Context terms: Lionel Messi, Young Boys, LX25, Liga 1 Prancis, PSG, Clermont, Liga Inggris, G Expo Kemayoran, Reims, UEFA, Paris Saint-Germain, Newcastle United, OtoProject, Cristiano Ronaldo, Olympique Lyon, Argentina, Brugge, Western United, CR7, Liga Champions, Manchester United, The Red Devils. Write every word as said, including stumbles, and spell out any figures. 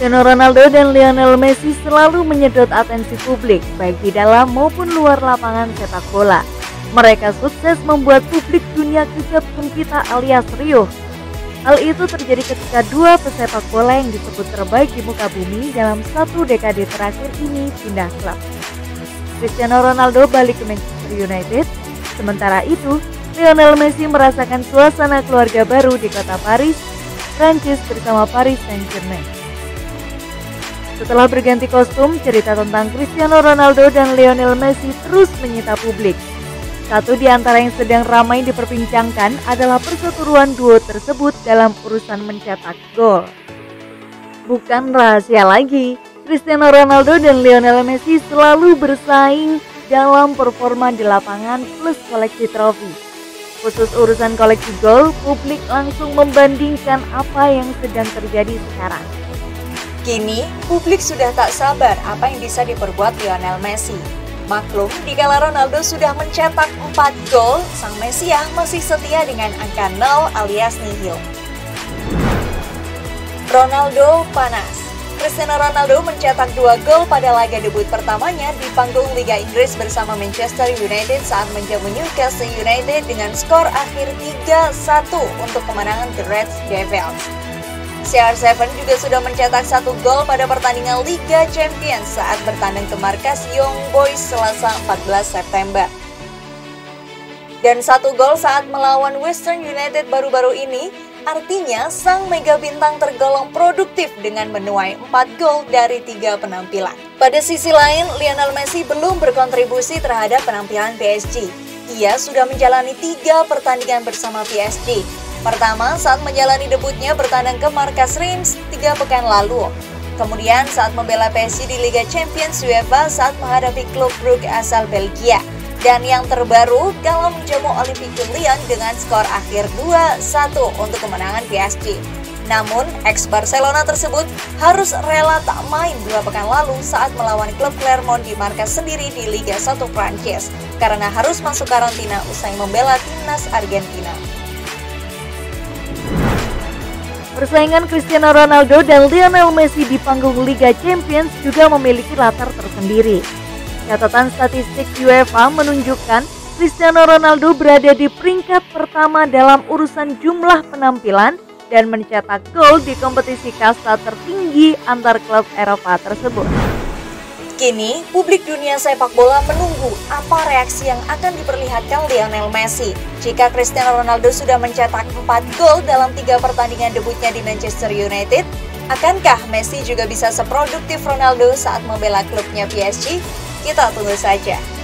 Cristiano Ronaldo dan Lionel Messi selalu menyedot atensi publik, baik di dalam maupun luar lapangan sepak bola. Mereka sukses membuat publik dunia gegap gempita alias riuh. Hal itu terjadi ketika dua pesepak bola yang disebut terbaik di muka bumi dalam satu dekade terakhir ini pindah klub. Cristiano Ronaldo balik ke Manchester United. Sementara itu, Lionel Messi merasakan suasana keluarga baru di kota Paris, Prancis bersama Paris Saint-Germain. Setelah berganti kostum, cerita tentang Cristiano Ronaldo dan Lionel Messi terus menyita publik. Satu di antara yang sedang ramai diperbincangkan adalah perseteruan duo tersebut dalam urusan mencetak gol. Bukan rahasia lagi, Cristiano Ronaldo dan Lionel Messi selalu bersaing dalam performa di lapangan plus koleksi trofi. Khusus urusan koleksi gol, publik langsung membandingkan apa yang sedang terjadi sekarang. Kini, publik sudah tak sabar apa yang bisa diperbuat Lionel Messi. Maklum, dikala Ronaldo sudah mencetak empat gol, sang Mesiah masih setia dengan angka nol alias nihil. Ronaldo panas. Cristiano Ronaldo mencetak dua gol pada laga debut pertamanya di panggung Liga Inggris bersama Manchester United saat menjamu Newcastle United dengan skor akhir tiga satu untuk kemenangan The Red Devils. C R tujuh juga sudah mencetak satu gol pada pertandingan Liga Champions saat bertandang ke markas Young Boys Selasa empat belas September. Dan satu gol saat melawan Western United baru-baru ini, artinya sang mega bintang tergolong produktif dengan menuai empat gol dari tiga penampilan. Pada sisi lain, Lionel Messi belum berkontribusi terhadap penampilan P S G. Ia sudah menjalani tiga pertandingan bersama P S G. Pertama, saat menjalani debutnya bertandang ke markas Reims tiga pekan lalu. Kemudian saat membela P S G di Liga Champions UEFA saat menghadapi klub Brugge asal Belgia. Dan yang terbaru, kalau menjamu Olympique Lyon dengan skor akhir dua satu untuk kemenangan P S G. Namun, ex-Barcelona tersebut harus rela tak main dua pekan lalu saat melawan klub Clermont di markas sendiri di Liga satu Prancis, karena harus masuk karantina usai membela timnas Argentina. Persaingan Cristiano Ronaldo dan Lionel Messi di panggung Liga Champions juga memiliki latar tersendiri. Catatan statistik UEFA menunjukkan Cristiano Ronaldo berada di peringkat pertama dalam urusan jumlah penampilan dan mencetak gol di kompetisi kasta tertinggi antar klub Eropa tersebut. Kini, publik dunia sepak bola menunggu apa reaksi yang akan diperlihatkan Lionel Messi jika Cristiano Ronaldo sudah mencetak empat gol dalam tiga pertandingan debutnya di Manchester United. Akankah Messi juga bisa seproduktif Ronaldo saat membela klubnya P S G? Kita tunggu saja.